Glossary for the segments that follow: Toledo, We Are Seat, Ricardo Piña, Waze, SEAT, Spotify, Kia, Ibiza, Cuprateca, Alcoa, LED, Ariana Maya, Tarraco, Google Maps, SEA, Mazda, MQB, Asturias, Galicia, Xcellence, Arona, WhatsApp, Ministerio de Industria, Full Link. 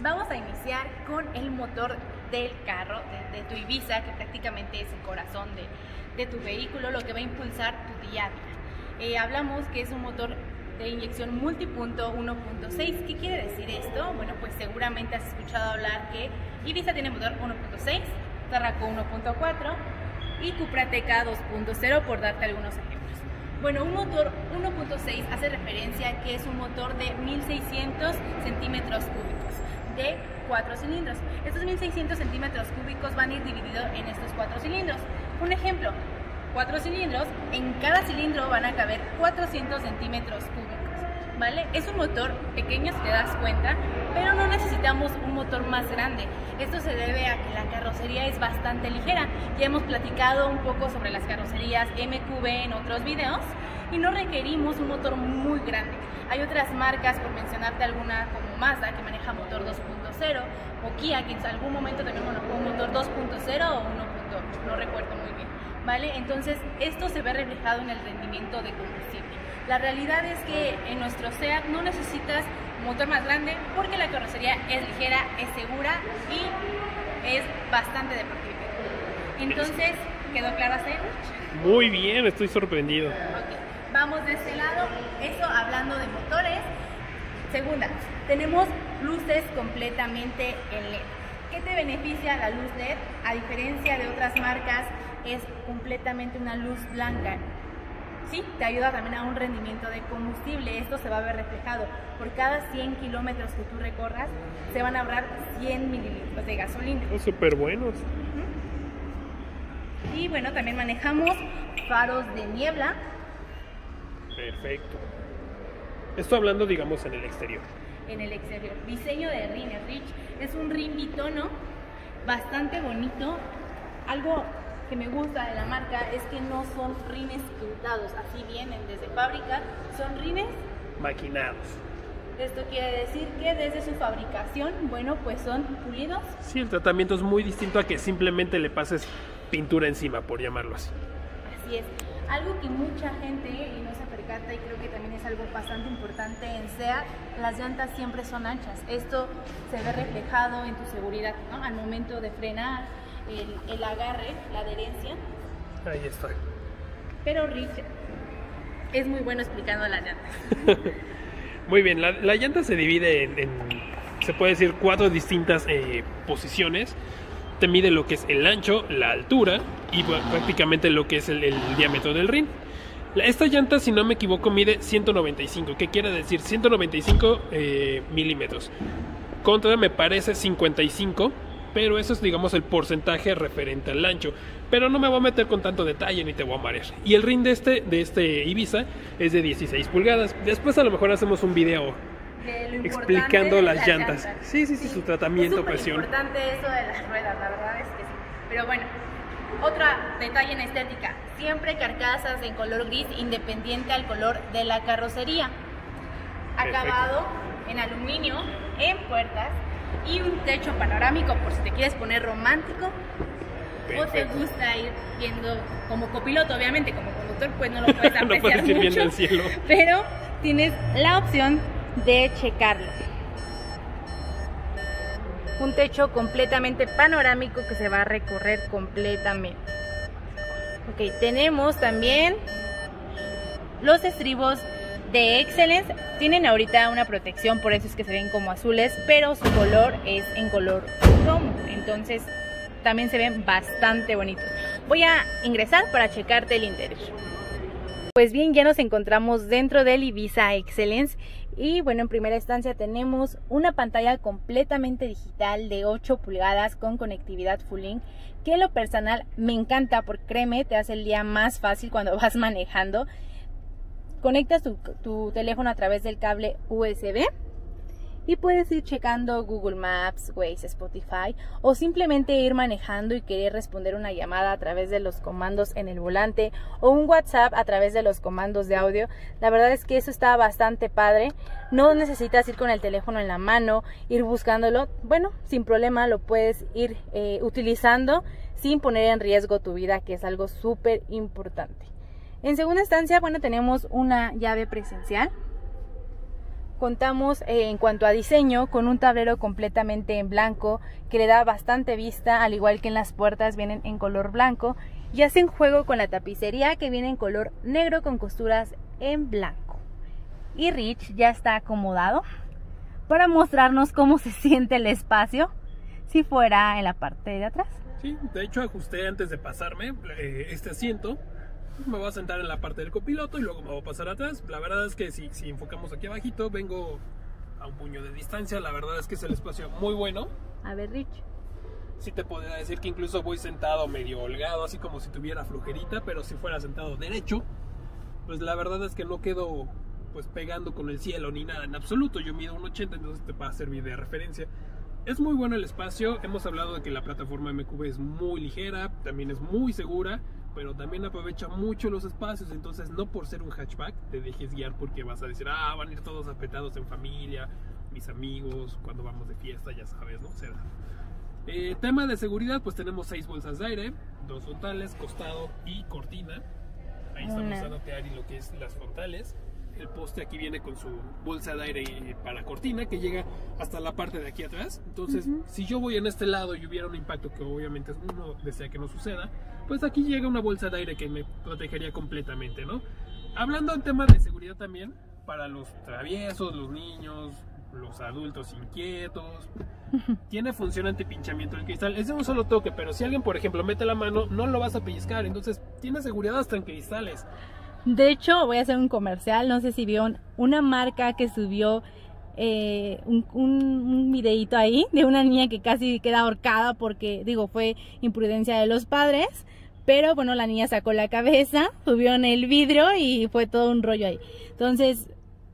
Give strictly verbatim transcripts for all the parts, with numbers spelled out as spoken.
Vamos a iniciar con el motor del carro, de, de tu Ibiza, que prácticamente es el corazón de, de tu vehículo, lo que va a impulsar tu día a día. Eh, hablamos que es un motor de inyección multipunto uno punto seis. ¿Qué quiere decir esto? Bueno, pues seguramente has escuchado hablar que Ibiza tiene motor uno punto seis, Tarraco uno punto cuatro y Cuprateca dos punto cero, por darte algunos ejemplos. Bueno, un motor uno punto seis hace referencia a que es un motor de mil seiscientos centímetros cúbicos de cuatro cilindros. Estos mil seiscientos centímetros cúbicos van a ir divididos en estos cuatro cilindros. Un ejemplo, cuatro cilindros, en cada cilindro van a caber cuatrocientos centímetros cúbicos, ¿vale? Es un motor pequeño, si te das cuenta, pero no necesitamos un motor más grande. Esto se debe a que la carrocería es bastante ligera. Ya hemos platicado un poco sobre las carrocerías M Q B en otros videos y no requerimos un motor muy grande. Hay otras marcas, por mencionarte alguna, como Mazda, que maneja motor dos punto cero, o Kia, que en algún momento también manejó un motor dos punto cero o uno punto ocho, no recuerdo muy bien, ¿vale? Entonces esto se ve reflejado en el rendimiento de combustible. La realidad es que en nuestro SEAT no necesitas motor más grande porque la carrocería es ligera, es segura y es bastante deportiva. Entonces, ¿quedó claro hacer? Muy bien, estoy sorprendido. Okay. Vamos de este lado, eso hablando de motores. Segunda, tenemos luces completamente en L E D. ¿Qué te beneficia la luz L E D? A diferencia de otras marcas, es completamente una luz blanca. Sí, te ayuda también a un rendimiento de combustible. Esto se va a ver reflejado. Por cada cien kilómetros que tú recorras, se van a ahorrar cien mililitros de gasolina. Son súper buenos. Uh-huh. Y bueno, también manejamos faros de niebla. Perfecto. Esto hablando, digamos, en el exterior. En el exterior. Diseño de rines, Rich. Es un rin bitono bastante bonito. Algo que me gusta de la marca es que no son rines pintados, así vienen desde fábrica, son rines maquinados. Esto quiere decir que desde su fabricación, bueno, pues son pulidos. Sí, el tratamiento es muy distinto a que simplemente le pases pintura encima, por llamarlo así. Así es. Algo que mucha gente y no se percata, y creo que también es algo bastante importante en SEAT, las llantas siempre son anchas. Esto se ve reflejado en tu seguridad, ¿no? Al momento de frenar, El, el agarre, la adherencia. Ahí está. Pero Richard es muy bueno explicando la llanta. Muy bien, la, la llanta se divide en, en, se puede decir, cuatro distintas eh, posiciones. Te mide lo que es el ancho, la altura y prácticamente lo que es el, el diámetro del rin. Esta llanta, si no me equivoco, mide ciento noventa y cinco, que quiere decir ciento noventa y cinco eh, milímetros. Contra, me parece, cincuenta y cinco. Pero eso es, digamos, el porcentaje referente al ancho. Pero no me voy a meter con tanto detalle ni te voy a marear. Y el rin de este, de este Ibiza es de dieciséis pulgadas. Después a lo mejor hacemos un video explicando las, las llantas. llantas. Sí, sí, sí, sí, su tratamiento, presión. Es importante eso de las ruedas, la verdad es que sí. Pero bueno, otro detalle en estética. Siempre carcasas en color gris independiente al color de la carrocería. Perfecto. Acabado en aluminio, en puertas. Y un techo panorámico por si te quieres poner romántico. Perfecto. O te gusta ir viendo como copiloto, obviamente como conductor pues no lo puedes apreciar no puedes ir mucho, viendo el cielo. Pero tienes la opción de checarlo. Un techo completamente panorámico que se va a recorrer completamente. Ok, tenemos también los estribos de Xcellence. Tienen ahorita una protección, por eso es que se ven como azules, pero su color es en color cromo, entonces también se ven bastante bonitos. Voy a ingresar para checarte el interior. Pues bien, ya nos encontramos dentro del Ibiza Xcellence y bueno, en primera instancia tenemos una pantalla completamente digital de ocho pulgadas con conectividad Full Link, que en lo personal me encanta porque créeme, te hace el día más fácil cuando vas manejando. Conectas tu, tu teléfono a través del cable U S B y puedes ir checando Google Maps, Waze, Spotify o simplemente ir manejando y querer responder una llamada a través de los comandos en el volante o un WhatsApp a través de los comandos de audio. La verdad es que eso está bastante padre. No necesitas ir con el teléfono en la mano, ir buscándolo. Bueno, sin problema lo puedes ir eh, utilizando sin poner en riesgo tu vida, que es algo súper importante. En segunda instancia, bueno, tenemos una llave presencial Contamos eh, en cuanto a diseño con un tablero completamente en blanco que le da bastante vista, al igual que en las puertas vienen en color blanco, y hacen juego con la tapicería que viene en color negro con costuras en blanco. Y Rich ya está acomodado para mostrarnos cómo se siente el espacio si fuera en la parte de atrás. Sí, de hecho ajusté antes de pasarme eh, este asiento. Me voy a sentar en la parte del copiloto y luego me voy a pasar atrás. La verdad es que si, si enfocamos aquí abajito, vengo a un puño de distancia. La verdad es que es el espacio muy bueno. A ver, Rich. Sí te podría decir que incluso voy sentado medio holgado, así como si tuviera flojerita, pero si fuera sentado derecho, pues la verdad es que no quedo pues pegando con el cielo ni nada en absoluto. Yo mido uno ochenta, entonces te va a servir de referencia. Es muy bueno el espacio. Hemos hablado de que la plataforma M Q B es muy ligera, también es muy segura, pero también aprovecha mucho los espacios. Entonces, no por ser un hatchback te dejes guiar porque vas a decir, ah, van a ir todos apretados en familia, mis amigos, cuando vamos de fiesta, ya sabes, ¿no? O sea, eh, tema de seguridad, pues tenemos seis bolsas de aire, dos frontales, costado y cortina. Ahí está mostrándote, Ari, lo que es las frontales. El poste aquí viene con su bolsa de aire para cortina que llega hasta la parte de aquí atrás. Entonces, uh-huh. si yo voy en este lado y hubiera un impacto que obviamente uno desea que no suceda, pues aquí llega una bolsa de aire que me protegería completamente, ¿no? Hablando en temas de seguridad también, para los traviesos, los niños, los adultos inquietos, tiene función antipinchamiento del cristal. Es de un solo toque, pero si alguien, por ejemplo, mete la mano, no lo vas a pellizcar. Entonces, tiene seguridad hasta en cristales. De hecho, voy a hacer un comercial, no sé si vieron una marca que subió eh, un, un, un videíto ahí de una niña que casi queda ahorcada porque, digo, fue imprudencia de los padres, pero bueno, la niña sacó la cabeza, subió en el vidrio y fue todo un rollo ahí. Entonces,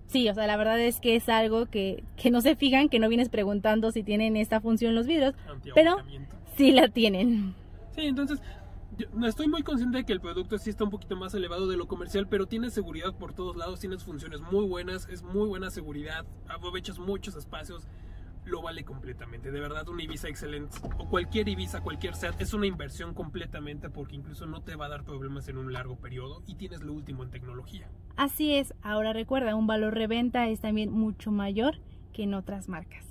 sí, o sea, la verdad es que es algo que, que no se fijan, que no vienes preguntando si tienen esta función los vidrios, pero sí la tienen. Sí, entonces... Yo estoy muy consciente de que el producto sí está un poquito más elevado de lo comercial, pero tiene seguridad por todos lados, tienes funciones muy buenas, es muy buena seguridad, aprovechas muchos espacios, lo vale completamente. De verdad, un Ibiza Xcellence o cualquier Ibiza, cualquier SEAT, es una inversión completamente porque incluso no te va a dar problemas en un largo periodo y tienes lo último en tecnología. Así es, ahora recuerda, un valor reventa es también mucho mayor que en otras marcas.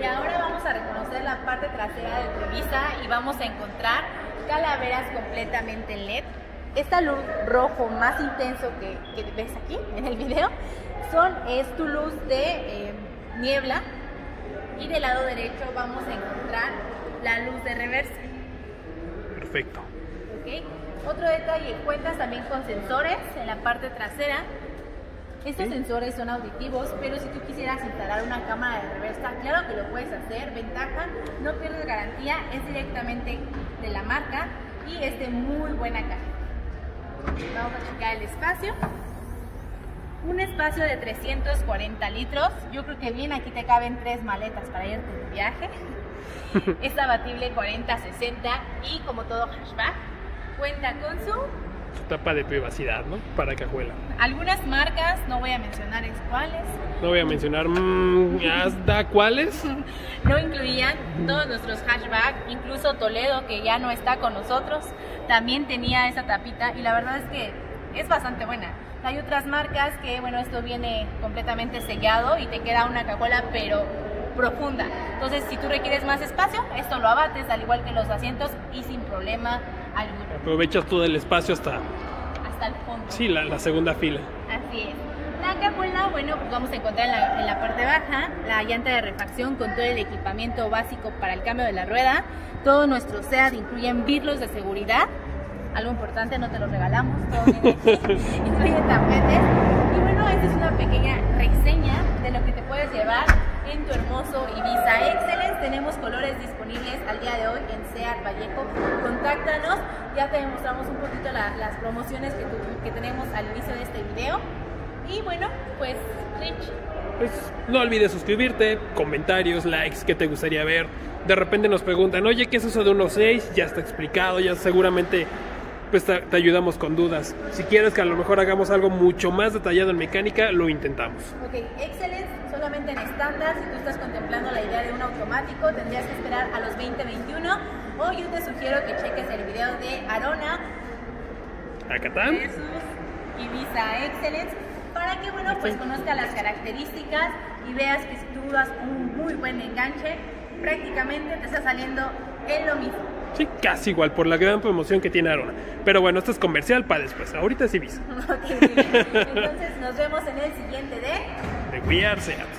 Y ahora vamos a reconocer la parte trasera del Ibiza y vamos a encontrar calaveras completamente en L E D. Esta luz rojo más intenso que, que ves aquí en el video son, es tu luz de eh, niebla, y del lado derecho vamos a encontrar la luz de reversa. Perfecto. Okay. Otro detalle, cuentas también con sensores en la parte trasera. Estos ¿Sí? sensores son auditivos, pero si tú quisieras instalar una cámara de reversa, claro que lo puedes hacer. Ventaja, no pierdes garantía, es directamente de la marca y es de muy buena calidad. Vamos a checar el espacio. Un espacio de trescientos cuarenta litros. Yo creo que bien, aquí te caben tres maletas para irte de viaje. Es abatible cuarenta sesenta y como todo hatchback, cuenta con su... su tapa de privacidad, ¿no? Para cajuela. Algunas marcas, no voy a mencionar cuáles. No voy a mencionar Mazda, mmm, cuáles. No incluían todos nuestros hatchbacks, incluso Toledo, que ya no está con nosotros, también tenía esa tapita y la verdad es que es bastante buena. Hay otras marcas que, bueno, esto viene completamente sellado y te queda una cajuela, pero profunda. Entonces, si tú requieres más espacio, esto lo abates, al igual que los asientos, y sin problema alguno. Aprovechas todo el espacio hasta... hasta el fondo. Sí, la, la segunda fila. Así es. La cajuela, bueno, pues vamos a encontrar en la, en la parte baja la llanta de refacción con todo el equipamiento básico para el cambio de la rueda. Todos nuestros SEAT incluyen birlos de seguridad. Algo importante, no te los regalamos. Todo viene aquí. Incluyen tapetes. Y bueno, esta es una pequeña reseña de lo que te puedes llevar en tu hermoso Ibiza Xcellence. Tenemos colores disponibles al día de hoy en SEAT Vallejo. Contáctanos, ya te mostramos un poquito la, las promociones que, tu, que tenemos al inicio de este video. Y bueno, pues Rich, pues no olvides suscribirte, comentarios, likes, qué te gustaría ver. De repente nos preguntan, oye, ¿qué es eso de uno punto seis? Ya está explicado, ya seguramente pues te, te ayudamos con dudas. Si quieres que a lo mejor hagamos algo mucho más detallado en mecánica, lo intentamos. Ok, Xcellence solamente en estándar. Si tú estás contemplando la idea de un automático, tendrías que esperar a los veinte veintiuno, o yo te sugiero que cheques el video de Arona Acatán versus Ibiza Xcellence, para que, bueno, pues conozca las características y veas que si tú das un muy buen enganche, prácticamente te está saliendo en lo mismo. Sí, casi igual, por la gran promoción que tiene Arona. Pero bueno, esto es comercial para después. Ahorita sí, Ibiza. Ok, entonces nos vemos en el siguiente de... de We Are Seat.